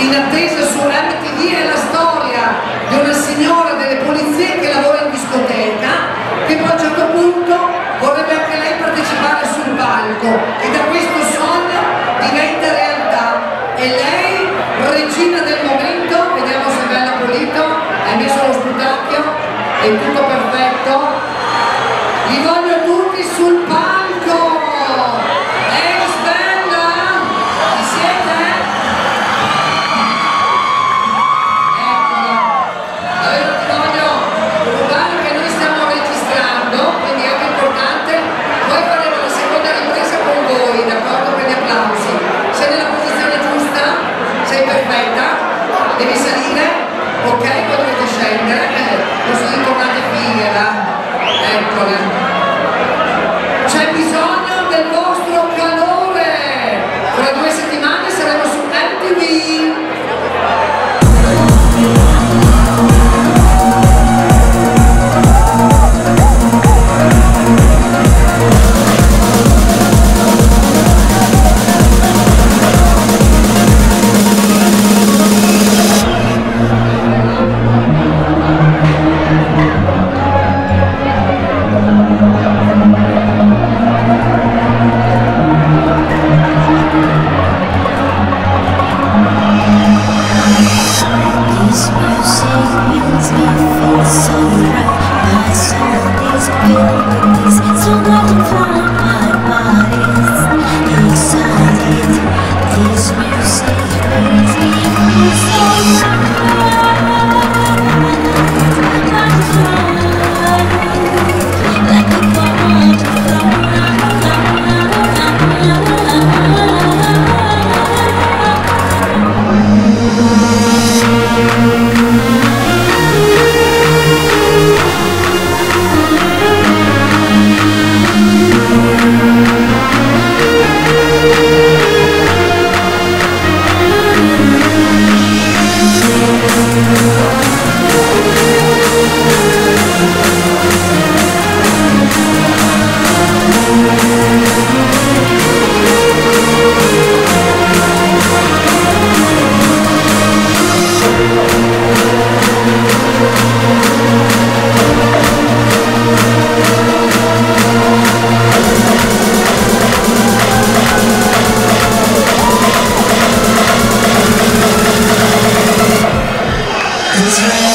In attesa su MTV è la storia di una signora delle pulizie che lavora in discoteca, che poi a un certo punto vorrebbe anche lei partecipare sul palco, e da questo sogno diventa realtà, e lei, regina del momento, vediamo se è bella pulito, hai messo lo sputacchio, è tutto perfetto, li voglio tutti sul palco! That's right.